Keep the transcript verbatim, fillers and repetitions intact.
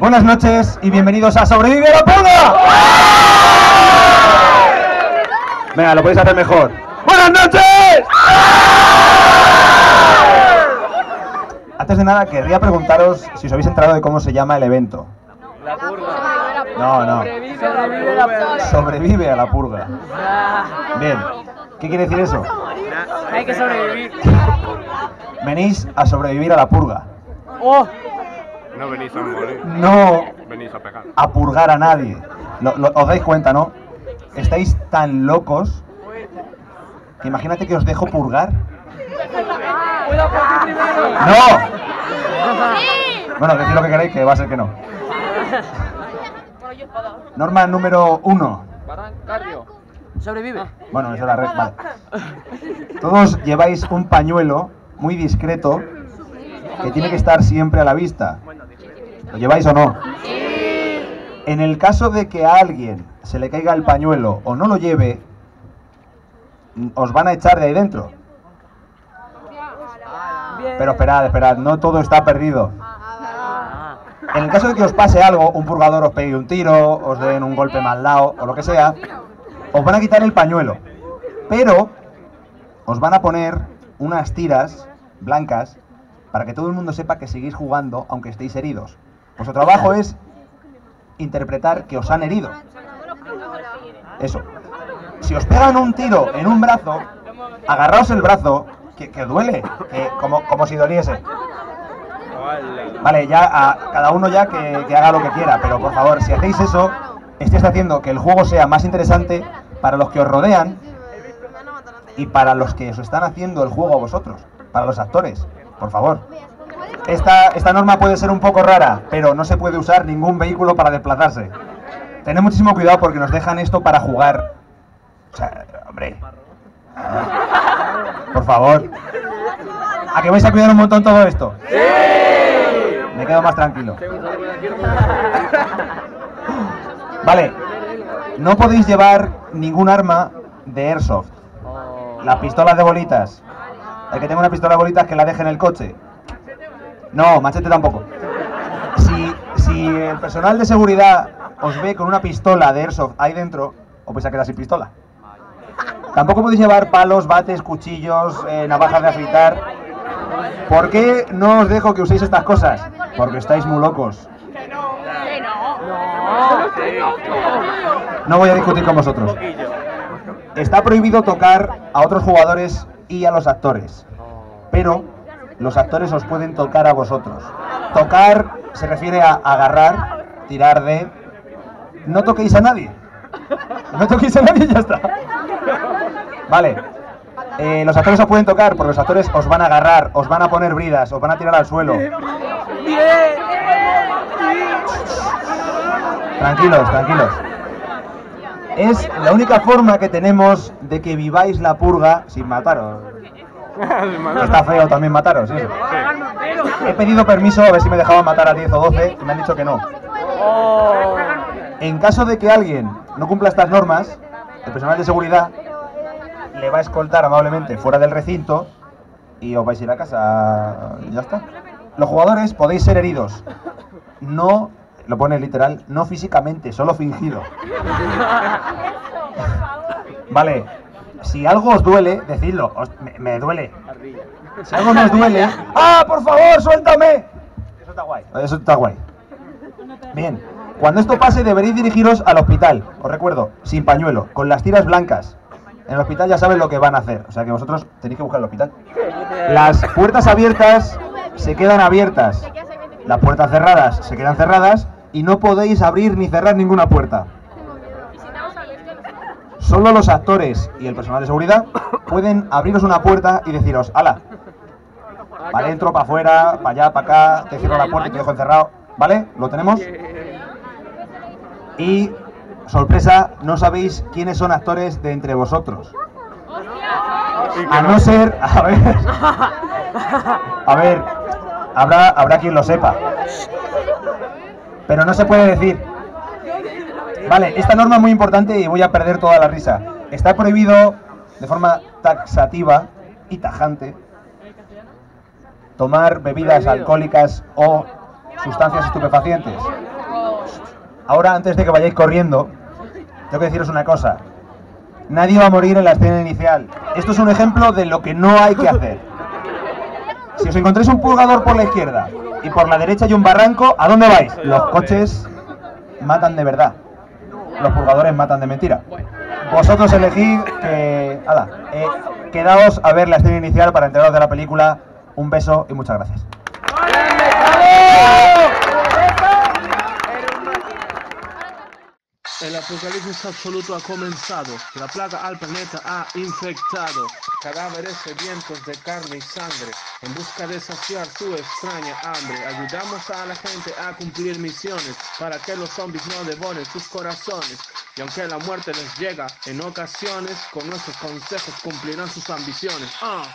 Buenas noches y bienvenidos a Sobrevive a la Purga. Venga, lo podéis hacer mejor. ¡Buenas noches! Antes de nada, querría preguntaros si os habéis enterado de cómo se llama el evento. La purga. No, no. Sobrevive a la purga. Bien. ¿Qué quiere decir eso? Hay que sobrevivir. Venís a sobrevivir a la purga. ¡Oh! No venís a morir. No venís a pegar. A purgar a nadie. Lo, lo, os dais cuenta, ¿no? Estáis tan locos que imagínate que os dejo purgar. ¡No! Bueno, decid lo que queréis, que va a ser que no. Norma número uno. Sobrevive. Bueno, eso era red. Vale. Todos lleváis un pañuelo muy discreto que tiene que estar siempre a la vista. ¿Lo lleváis o no? Sí. En el caso de que a alguien se le caiga el pañuelo o no lo lleve, os van a echar de ahí dentro. Pero esperad, esperad, no todo está perdido. En el caso de que os pase algo, un purgador os pegue un tiro, os den un golpe mal dado o lo que sea, os van a quitar el pañuelo, pero os van a poner unas tiras blancas para que todo el mundo sepa que seguís jugando aunque estéis heridos. Vuestro trabajo es interpretar que os han herido. Eso. Si os pegan un tiro en un brazo, agarraos el brazo, que, que duele, que, como, como si doliese. Vale, ya a, cada uno ya que, que haga lo que quiera, pero por favor, si hacéis eso, estáis haciendo que el juego sea más interesante para los que os rodean y para los que os están haciendo el juego a vosotros, para los actores. Por favor. Esta, esta norma puede ser un poco rara, pero no se puede usar ningún vehículo para desplazarse. Tened muchísimo cuidado porque nos dejan esto para jugar. O sea, hombre. Por favor. ¿A que vais a cuidar un montón todo esto? ¡Sí! Me quedo más tranquilo. Vale. No podéis llevar ningún arma de airsoft. Las pistolas de bolitas. El que tenga una pistola de bolitas que la deje en el coche. No, machete tampoco. Si, si el personal de seguridad os ve con una pistola de airsoft ahí dentro, os vais a quedar sin pistola. Tampoco podéis llevar palos, bates, cuchillos, eh, navajas de afeitar. ¿Por qué no os dejo que uséis estas cosas? Porque estáis muy locos. No voy a discutir con vosotros. Está prohibido tocar a otros jugadores y a los actores, pero los actores os pueden tocar a vosotros. Tocar se refiere a agarrar, tirar de... No toquéis a nadie. No toquéis a nadie y ya está. Vale. Eh, los actores os pueden tocar porque los actores os van a agarrar, os van a poner bridas, os van a tirar al suelo. Tranquilos, tranquilos. Es la única forma que tenemos de que viváis la purga sin mataros. Está feo también mataros, eso. He pedido permiso a ver si me dejaban matar a diez o doce y me han dicho que no. En caso de que alguien no cumpla estas normas, el personal de seguridad le va a escoltar amablemente fuera del recinto y os vais a ir a casa y ya está. Los jugadores podéis ser heridos. No... Lo pone literal, no físicamente, solo fingido. Vale, si algo os duele, decidlo, os, me, me duele. Si algo nos duele... ¡Ah, por favor, suéltame! Eso está guay. Eso está guay. Bien, cuando esto pase deberéis dirigiros al hospital, os recuerdo, sin pañuelo, con las tiras blancas. En el hospital ya saben lo que van a hacer, o sea que vosotros tenéis que buscar el hospital. Las puertas abiertas se quedan abiertas, las puertas cerradas se quedan cerradas. Y no podéis abrir ni cerrar ninguna puerta. Solo los actores y el personal de seguridad pueden abriros una puerta y deciros, ala, para adentro, para afuera, para allá, para acá, te cierro la puerta y te dejo encerrado. ¿Vale? Lo tenemos. Y, sorpresa, no sabéis quiénes son actores de entre vosotros. A no ser... A ver... A ver... Habrá, habrá quien lo sepa. Pero no se puede decir. Vale, esta norma es muy importante y voy a perder toda la risa. Está prohibido de forma taxativa y tajante tomar bebidas alcohólicas o sustancias estupefacientes. Ahora, antes de que vayáis corriendo, tengo que deciros una cosa. Nadie va a morir en la escena inicial. Esto es un ejemplo de lo que no hay que hacer. Si os encontráis un purgador por la izquierda y por la derecha hay un barranco, ¿a dónde vais? Los coches matan de verdad. Los purgadores matan de mentira. Vosotros elegid que... Ala, eh, quedaos a ver la escena inicial para enteraros de la película. Un beso y muchas gracias. El apocalipsis absoluto ha comenzado, la plaga al planeta ha infectado, cadáveres sedientos de carne y sangre, en busca de saciar su extraña hambre, ayudamos a la gente a cumplir misiones, para que los zombies no devoren sus corazones, y aunque la muerte les llega en ocasiones, con nuestros consejos cumplirán sus ambiciones. Uh.